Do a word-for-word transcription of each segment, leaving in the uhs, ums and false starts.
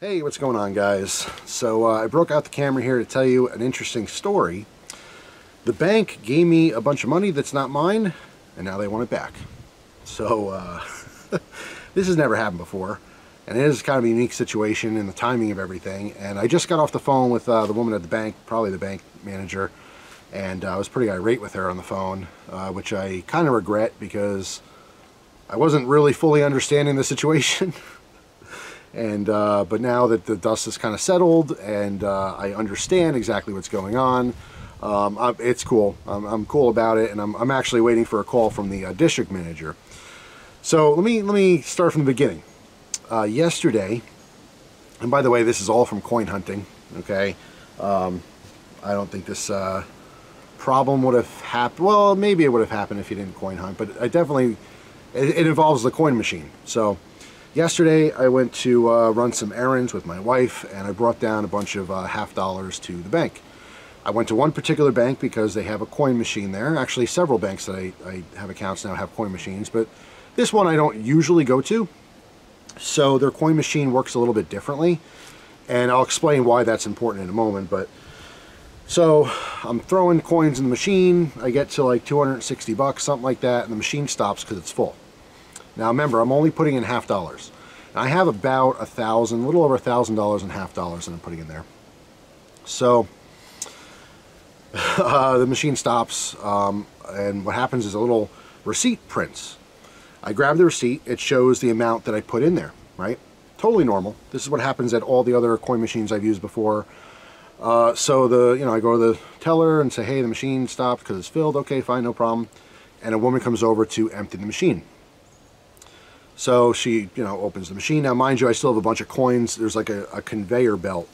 Hey, what's going on, guys? So uh, I broke out the camera here to tell you an interesting story. The bank gave me a bunch of money that's not mine, and now they want it back. So uh, this has never happened before, and it is kind of a unique situation and the timing of everything. And I just got off the phone with uh, the woman at the bank, probably the bank manager, and uh, I was pretty irate with her on the phone, uh, which I kind of regret because I wasn't really fully understanding the situation. And uh, but now that the dust has kind of settled and uh, I understand exactly what's going on, um, I, it's cool. I'm, I'm cool about it, and I'm, I'm actually waiting for a call from the uh, district manager. So let me let me start from the beginning. Uh, yesterday, and by the way, this is all from coin hunting. Okay, um, I don't think this uh, problem would have happened. Well, maybe it would have happened if you didn't coin hunt, but I definitely it, it involves the coin machine. So. Yesterday, I went to uh, run some errands with my wife, and I brought down a bunch of uh, half dollars to the bank. I went to one particular bank because they have a coin machine there. Actually, several banks that I, I have accounts now have coin machines, but this one I don't usually go to. So their coin machine works a little bit differently, and I'll explain why that's important in a moment. But so I'm throwing coins in the machine. I get to like two hundred sixty bucks, something like that, and the machine stops because it's full. Now remember, I'm only putting in half dollars. I have about a thousand, a little over a thousand dollars in half dollars that I'm putting in there. So uh, the machine stops, um, and what happens is a little receipt prints. I grab the receipt, it shows the amount that I put in there, right? Totally normal. This is what happens at all the other coin machines I've used before. Uh, so the, you know, I go to the teller and say, hey, the machine stopped because it's filled. Okay, fine, no problem. And a woman comes over to empty the machine. So she, you know, opens the machine. Now, mind you, I still have a bunch of coins. There's like a, a conveyor belt.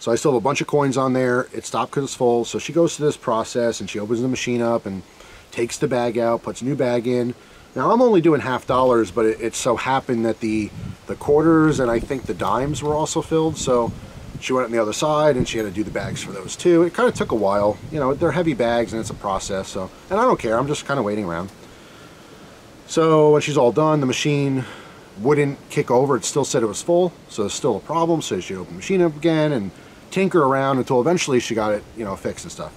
So I still have a bunch of coins on there. It stopped because it's full. So she goes through this process, and she opens the machine up and takes the bag out, puts a new bag in. Now, I'm only doing half dollars, but it, it so happened that the, the quarters and I think the dimes were also filled. So she went on the other side, and she had to do the bags for those too. It kind of took a while. You know, they're heavy bags, and it's a process. So, and I don't care. I'm just kind of waiting around. So when she's all done, the machine wouldn't kick over. It still said it was full, so it's still a problem. So she opened the machine up again and tinker around until eventually she got it, you know, fixed and stuff.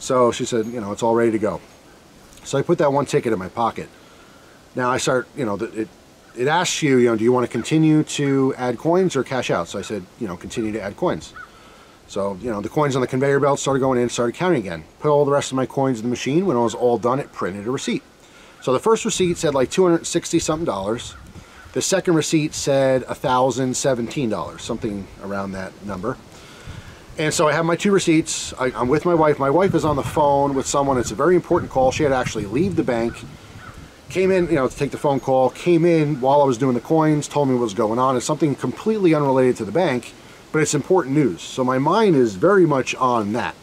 So she said, you know, it's all ready to go. So I put that one ticket in my pocket. Now I start, you know, it, it asks you, you know, do you want to continue to add coins or cash out? So I said, you know, continue to add coins. So, you know, the coins on the conveyor belt started going in, started counting again. Put all the rest of my coins in the machine. When I was all done, it printed a receipt. So the first receipt said like two hundred sixty something dollars. The second receipt said one thousand seventeen dollars, something around that number. And so I have my two receipts. I, I'm with my wife. My wife is on the phone with someone. It's a very important call. She had to actually leave the bank. Came in, you know, to take the phone call. Came in while I was doing the coins. Told me what was going on. It's something completely unrelated to the bank, but it's important news. So my mind is very much on that.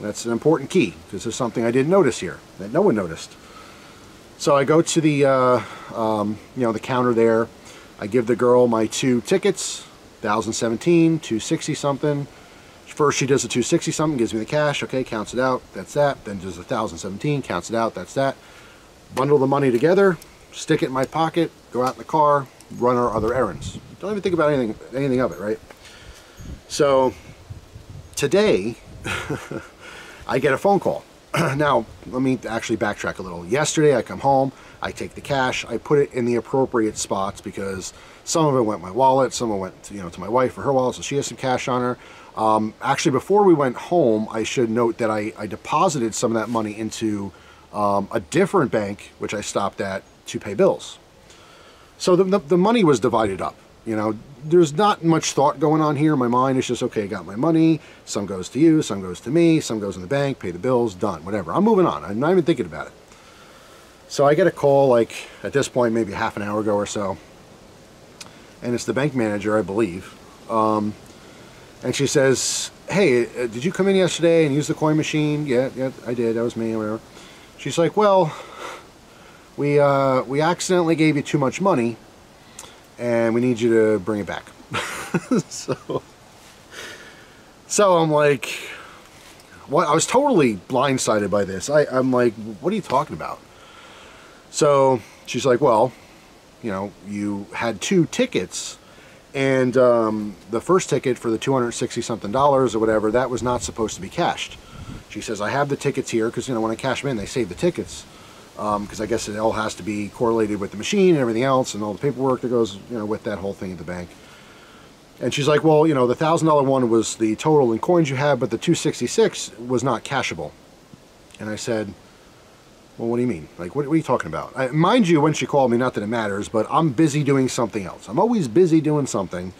That's an important key because there's something I didn't notice here that no one noticed. So I go to the, uh, um, you know, the counter there. I give the girl my two tickets, one thousand seventeen, two sixty something. First she does the two sixty something, gives me the cash. Okay, counts it out, that's that. Then does the one thousand seventeen, counts it out, that's that. Bundle the money together, stick it in my pocket, go out in the car, run our other errands. Don't even think about anything, anything of it, right? So today, I get a phone call. Now, let me actually backtrack a little. Yesterday, I come home, I take the cash, I put it in the appropriate spots because some of it went in my wallet, some of it went to, you know, to my wife or her wallet, so she has some cash on her. Um, actually, before we went home, I should note that I, I deposited some of that money into um, a different bank, which I stopped at to pay bills. So the, the, the money was divided up. You know, there's not much thought going on here. My mind is just, okay, I got my money. Some goes to you, some goes to me, some goes in the bank, pay the bills, done, whatever. I'm moving on. I'm not even thinking about it. So I get a call, like, at this point, maybe half an hour ago or so. And it's the bank manager, I believe. Um, and she says, hey, did you come in yesterday and use the coin machine? Yeah, yeah, I did. That was me, whatever. She's like, well, we, uh, we accidentally gave you too much money. And we need you to bring it back. so, so I'm like, what? I was totally blindsided by this. I, I'm like, what are you talking about? So she's like, well, you know, you had two tickets And um, the first ticket for the two hundred sixty something dollars or whatever, that was not supposed to be cashed. She says, I have the tickets here, because you know when I cash them in, they save the tickets, because um, I guess it all has to be correlated with the machine and everything else and all the paperwork that goes you know with that whole thing at the bank. And she's like, well, you know, the thousand dollar one was the total in coins you had, but the two sixty-six was not cashable. And I said, well, what do you mean? Like, what, what are you talking about? I, mind you, when she called me, not that it matters, but I'm busy doing something else. I'm always busy doing something.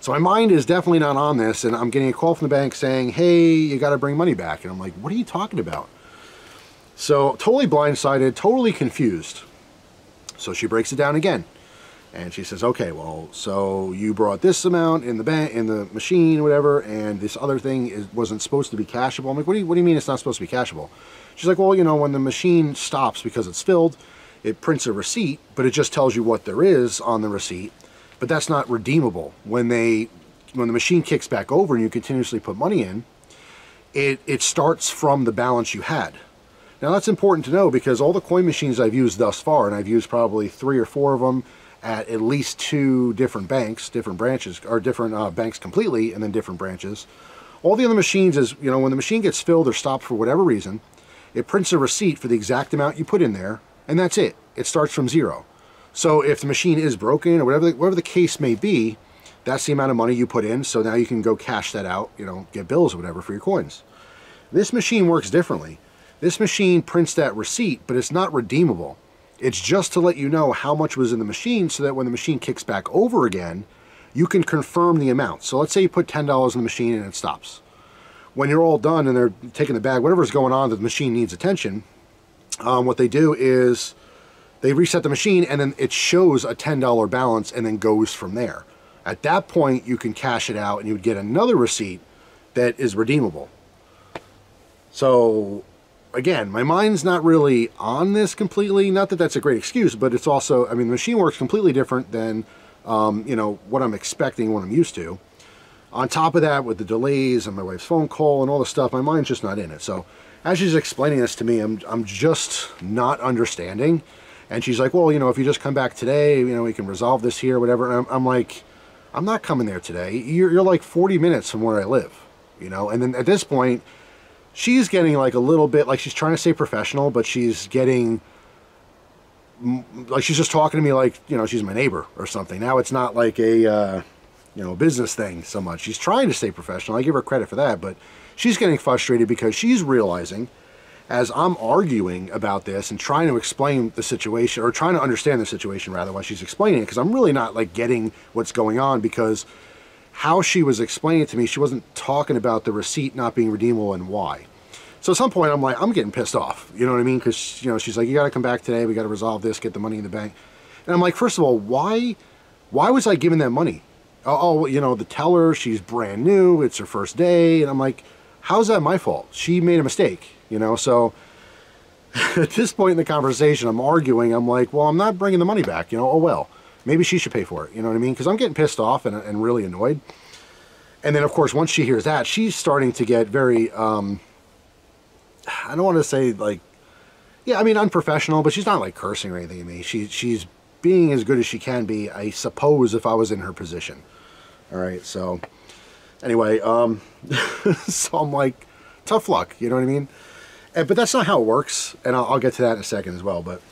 So my mind is definitely not on this, and I'm getting a call from the bank saying, hey, you got to bring money back. And I'm like, what are you talking about? So totally blindsided, totally confused. So she breaks it down again. And she says, okay, well, so you brought this amount in the bank, in the machine, whatever, and this other thing is, wasn't supposed to be cashable. I'm like, what do you, what do you mean it's not supposed to be cashable? She's like, well, you know, when the machine stops because it's filled, it prints a receipt, but it just tells you what there is on the receipt, but that's not redeemable. When they, when the machine kicks back over and you continuously put money in, it, it starts from the balance you had. Now, that's important to know because all the coin machines I've used thus far, and I've used probably three or four of them, at at least two different banks, different branches, or different uh, banks completely, and then different branches. All the other machines is, you know, when the machine gets filled or stopped for whatever reason, it prints a receipt for the exact amount you put in there, and that's it. It starts from zero. So if the machine is broken or whatever, whatever the case may be, that's the amount of money you put in, so now you can go cash that out, you know, get bills or whatever for your coins. This machine works differently. This machine prints that receipt, but it's not redeemable. It's just to let you know how much was in the machine so that when the machine kicks back over again, you can confirm the amount. So let's say you put ten dollars in the machine and it stops. When you're all done and they're taking the bag, whatever's going on, the machine needs attention. Um, what they do is they reset the machine and then it shows a ten dollar balance and then goes from there. At that point, you can cash it out and you would get another receipt that is redeemable. So again, my mind's not really on this completely. Not that that's a great excuse, but it's also, I mean, the machine works completely different than, um, you know, what I'm expecting, what I'm used to. On top of that, with the delays and my wife's phone call and all the stuff, my mind's just not in it. So as she's explaining this to me, I'm, I'm just not understanding. And she's like, well, you know, if you just come back today, you know, we can resolve this here, whatever. And I'm, I'm like, I'm not coming there today. You're, you're like forty minutes from where I live, you know? And then at this point, she's getting like a little bit, like she's trying to stay professional, but she's getting, like she's just talking to me like, you know, she's my neighbor or something. Now it's not like a, uh, you know, business thing so much. She's trying to stay professional. I give her credit for that, but she's getting frustrated because she's realizing as I'm arguing about this and trying to explain the situation, or trying to understand the situation rather while she's explaining it, because I'm really not like getting what's going on, because how she was explaining it to me, she wasn't talking about the receipt not being redeemable and why. So at some point I'm like, I'm getting pissed off. You know what I mean? Because, you know, she's like, you got to come back today. We got to resolve this, get the money in the bank. And I'm like, first of all, why, why was I giving that money? Oh, you know, the teller, she's brand new. It's her first day. And I'm like, how's that my fault? She made a mistake, you know? So at this point in the conversation, I'm arguing. I'm like, well, I'm not bringing the money back, you know? Oh, well. Maybe she should pay for it, you know what I mean? Because I'm getting pissed off and, and really annoyed. And then, of course, once she hears that, she's starting to get very, um, I don't want to say, like, yeah, I mean, unprofessional, but she's not, like, cursing or anything at me. She, she's being as good as she can be, I suppose, if I was in her position. All right, so, anyway, um, so I'm like, tough luck, you know what I mean? And, but that's not how it works, and I'll, I'll get to that in a second as well. But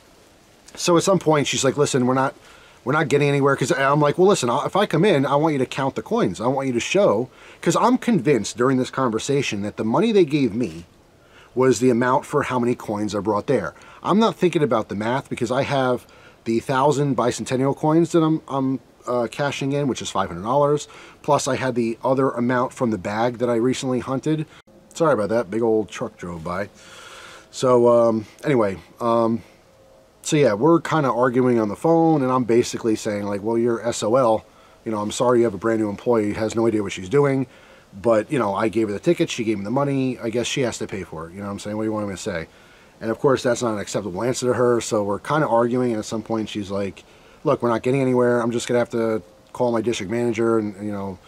so at some point, she's like, listen, we're not... We're not getting anywhere, because I'm like, well, listen, if I come in, I want you to count the coins. I want you to show, because I'm convinced during this conversation that the money they gave me was the amount for how many coins I brought there. I'm not thinking about the math, because I have the thousand bicentennial coins that I'm, I'm uh, cashing in, which is five hundred dollars. Plus, I had the other amount from the bag that I recently hunted. Sorry about that. Big old truck drove by. So um, anyway... Um, So yeah, we're kind of arguing on the phone, and I'm basically saying like, well, you're S O L, you know, I'm sorry you have a brand new employee who has no idea what she's doing, but, you know, I gave her the ticket, she gave me the money, I guess she has to pay for it, you know what I'm saying, what do you want me to say? And of course, that's not an acceptable answer to her, so we're kind of arguing, and at some point she's like, look, we're not getting anywhere, I'm just going to have to call my district manager, and, you know,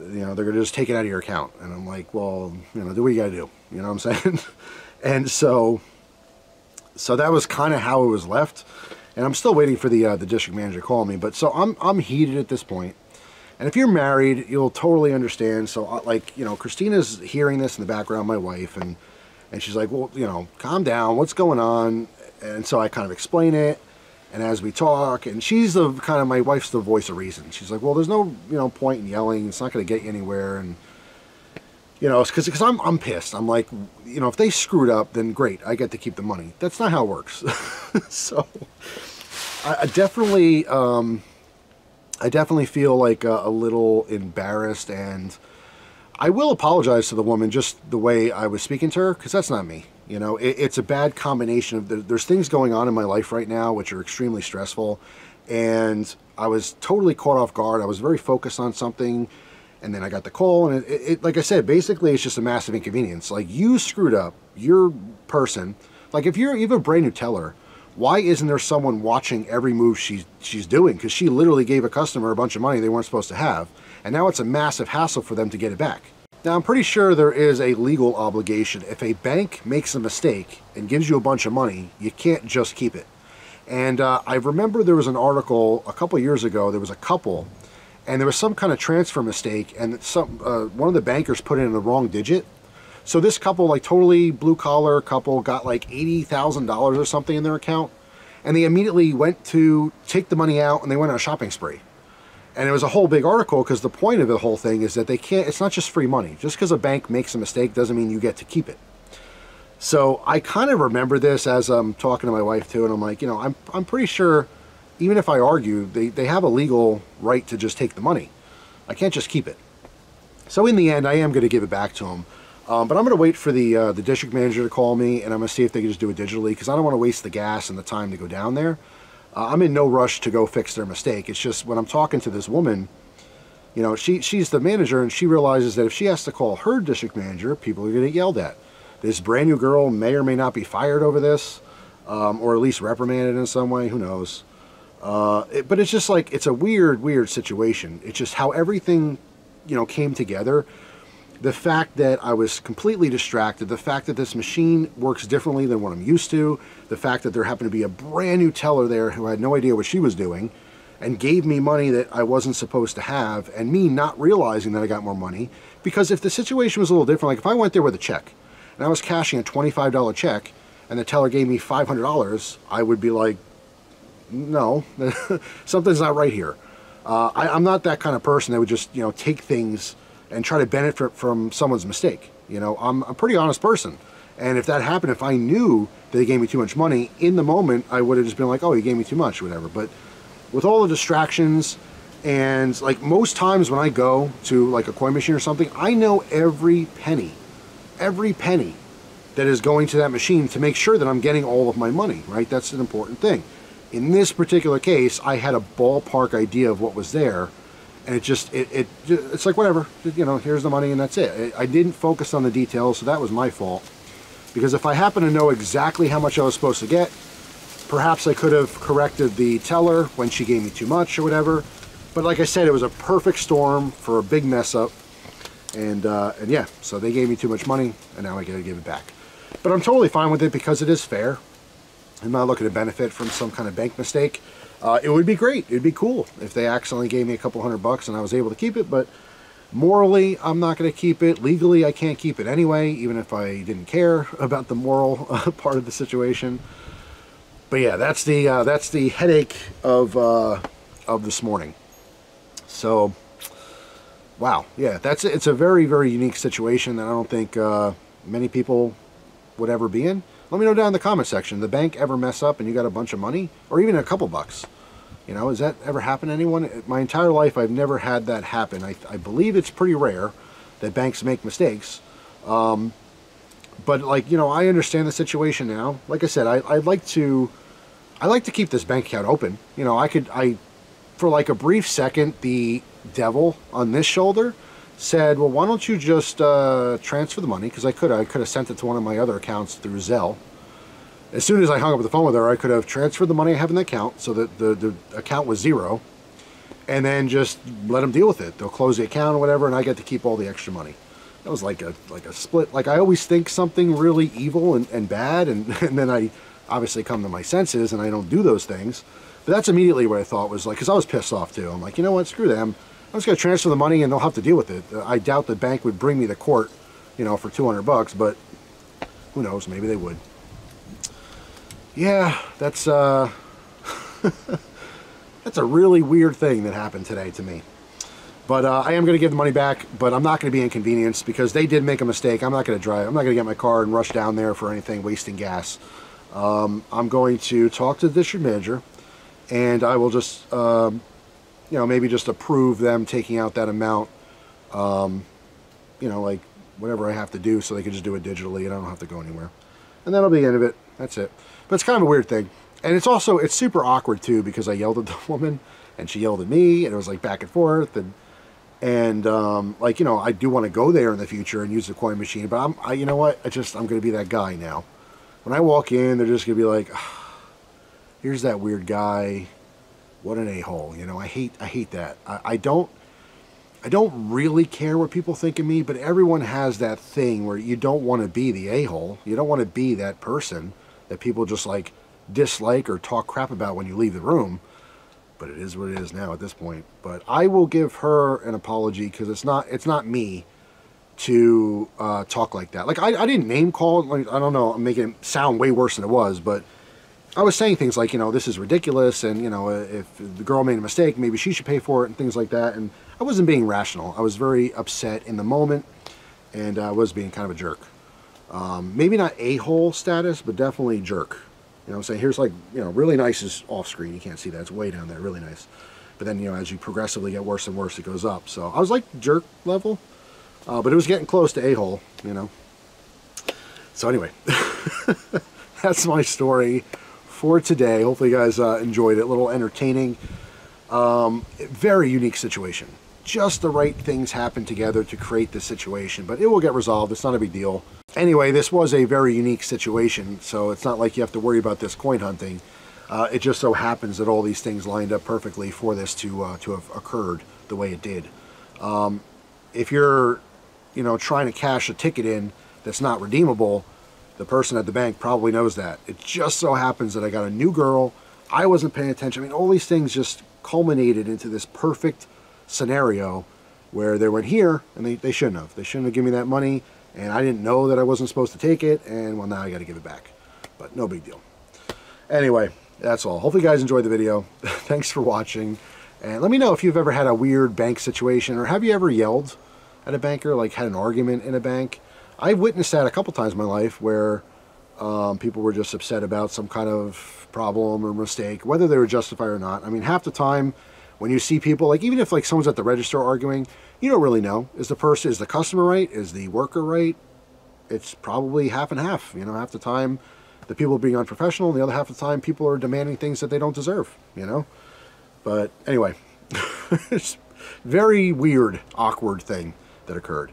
you know, they're going to just take it out of your account. And I'm like, well, you know, do what you got to do, you know what I'm saying? And so... So that was kind of how it was left, and I'm still waiting for the uh, the district manager to call me. But so I'm I'm heated at this point, And if you're married, you'll totally understand. So, like, you know, Christina's hearing this in the background, my wife, and, and she's like, well, you know, calm down, what's going on? And so I kind of explain it, and as we talk, and she's the kind of, my wife's the voice of reason. She's like, well, there's no, you know, point in yelling, it's not going to get you anywhere. And, you know, because because I'm, I'm pissed. I'm like, you know, if they screwed up, then great, I get to keep the money. That's not how it works. So I, I definitely, um, I definitely feel like a, a little embarrassed, and I will apologize to the woman just the way I was speaking to her, because that's not me. You know, it, it's a bad combination of, the, there's things going on in my life right now which are extremely stressful, and I was totally caught off guard. I was very focused on something, and then I got the call, and it, it, it, like I said, basically it's just a massive inconvenience. Like, you screwed up, your person, like if you're even a brand new teller, why isn't there someone watching every move she's, she's doing? Because she literally gave a customer a bunch of money they weren't supposed to have, and now it's a massive hassle for them to get it back. Now, I'm pretty sure there is a legal obligation. If a bank makes a mistake and gives you a bunch of money, you can't just keep it. And uh, I remember there was an article a couple years ago, there was a couple, and there was some kind of transfer mistake, and some uh, one of the bankers put in the wrong digit. So this couple, like totally blue-collar couple, got like eighty thousand dollars or something in their account, and they immediately went to take the money out, and they went on a shopping spree. And it was a whole big article, because the point of the whole thing is that they can't, it's not just free money. Just because a bank makes a mistake doesn't mean you get to keep it. So I kind of remember this as I'm talking to my wife too, and I'm like, you know, I'm, I'm pretty sure, even if I argue, they, they have a legal right to just take the money. I can't just keep it. So in the end, I am going to give it back to them. Um, but I'm going to wait for the uh, the district manager to call me, and I'm going to see if they can just do it digitally, because I don't want to waste the gas and the time to go down there. Uh, I'm in no rush to go fix their mistake. It's just when I'm talking to this woman, you know, she she's the manager, and she realizes that if she has to call her district manager, people are going to get yelled at. This brand new girl may or may not be fired over this, um, or at least reprimanded in some way. Who knows? Uh, it, but it's just like, it's a weird, weird situation. It's just how everything, you know, came together. The fact that I was completely distracted, the fact that this machine works differently than what I'm used to, the fact that there happened to be a brand new teller there who had no idea what she was doing and gave me money that I wasn't supposed to have, and me not realizing that I got more money. Because if the situation was a little different, like if I went there with a check and I was cashing a twenty-five dollar check and the teller gave me five hundred dollars, I would be like, no, something's not right here. Uh, I, I'm not that kind of person that would just, you know, take things and try to benefit from someone's mistake. You know, I'm a pretty honest person. And if that happened, if I knew that they gave me too much money, in the moment, I would have just been like, oh, you gave me too much, whatever. But with all the distractions, and like most times when I go to like a coin machine or something, I know every penny, every penny that is going to that machine to make sure that I'm getting all of my money, right? That's an important thing. In this particular case, I had a ballpark idea of what was there, and it just, it, it, it's like, whatever, you know, here's the money and that's it. I didn't focus on the details, so that was my fault. Because if I happened to know exactly how much I was supposed to get, perhaps I could have corrected the teller when she gave me too much or whatever. But like I said, it was a perfect storm for a big mess up. And, uh, and yeah, so they gave me too much money, and now I gotta give it back. But I'm totally fine with it, because it is fair. I'm not looking to benefit from some kind of bank mistake. Uh, it would be great, it'd be cool if they accidentally gave me a couple hundred bucks and I was able to keep it, but morally, I'm not going to keep it. Legally, I can't keep it anyway, even if I didn't care about the moral uh, part of the situation. But yeah, that's the uh, that's the headache of uh, of this morning. So, wow, yeah, that's it's a very, very unique situation that I don't think uh, many people would ever be in. Let me know down in the comment section, the bank ever mess up and you got a bunch of money, or even a couple bucks? You know, has that ever happened to anyone? My entire life, I've never had that happen. I, I believe it's pretty rare that banks make mistakes. Um, but like, you know, I understand the situation now. Like I said, I, I'd like to, I like to keep this bank account open. You know, I could, I, for like a brief second, the devil on this shoulder said, well, why don't you just uh, transfer the money? Because I could I could have sent it to one of my other accounts through Zelle. As soon as I hung up the phone with her, I could have transferred the money I have in the account, so that the, the account was zero, and then just let them deal with it. They'll close the account or whatever, and I get to keep all the extra money. That was like a like a split. Like, I always think something really evil and, and bad, and, and then I obviously come to my senses, and I don't do those things. But that's immediately what I thought was like, because I was pissed off too. I'm like, you know what, screw them. I'm just going to transfer the money and they'll have to deal with it. I doubt the bank would bring me to court, you know, for two hundred bucks, but who knows, maybe they would. Yeah, that's, uh, that's a really weird thing that happened today to me. But uh, I am going to give the money back, but I'm not going to be inconvenienced because they did make a mistake. I'm not going to drive. I'm not going to get my car and rush down there for anything, wasting gas. Um, I'm going to talk to the district manager, and I will just, um, you know, maybe just approve them taking out that amount, um, you know, like whatever I have to do so they can just do it digitally and I don't have to go anywhere. And that'll be the end of it. That's it. But it's kind of a weird thing. And it's also, it's super awkward too because I yelled at the woman and she yelled at me and it was like back and forth. And, and um, like, you know, I do want to go there in the future and use the coin machine, but I'm, I, you know what? I just, I'm going to be that guy now. When I walk in, they're just going to be like, oh, here's that weird guy. What an a-hole, you know, I hate, I hate that. I, I don't, I don't really care what people think of me, but everyone has that thing where you don't want to be the a-hole. You don't want to be that person that people just like dislike or talk crap about when you leave the room. But it is what it is now at this point. But I will give her an apology because it's not, it's not me to uh, talk like that. Like I, I didn't name call, like, I don't know, I'm making it sound way worse than it was, but I was saying things like, you know, this is ridiculous, and, you know, if the girl made a mistake, maybe she should pay for it, and things like that, and I wasn't being rational. I was very upset in the moment, and I was being kind of a jerk. Um, maybe not a-hole status, but definitely jerk. You know, I'm saying, here's like, you know, really nice is off-screen, you can't see that, it's way down there, really nice. But then, you know, as you progressively get worse and worse, it goes up. So I was like jerk level, uh, but it was getting close to a-hole, you know. So anyway, that's my story for today. Hopefully you guys uh, enjoyed it. A little entertaining. Um, very unique situation. Just the right things happened together to create this situation, but it will get resolved. It's not a big deal. Anyway, this was a very unique situation, so it's not like you have to worry about this coin hunting. Uh, it just so happens that all these things lined up perfectly for this to uh, to have occurred the way it did. Um, if you're, you know, trying to cash a ticket in that's not redeemable, the person at the bank probably knows that. It just so happens that I got a new girl. I wasn't paying attention. I mean, all these things just culminated into this perfect scenario where they went here and they, they shouldn't have. They shouldn't have given me that money, and I didn't know that I wasn't supposed to take it, and well, now I got to give it back. But no big deal. Anyway, that's all. Hopefully you guys enjoyed the video. Thanks for watching. And let me know if you've ever had a weird bank situation, or have you ever yelled at a banker, like had an argument in a bank? I've witnessed that a couple times in my life where um, people were just upset about some kind of problem or mistake, whether they were justified or not. I mean, half the time when you see people, like even if like someone's at the register arguing, you don't really know. Is the person, is the customer right? Is the worker right? It's probably half and half. You know, half the time the people are being unprofessional, and the other half of the time people are demanding things that they don't deserve, you know? But anyway, it's a very weird, awkward thing that occurred,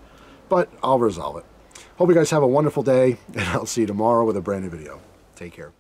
but I'll resolve it. Hope you guys have a wonderful day, and I'll see you tomorrow with a brand new video. Take care.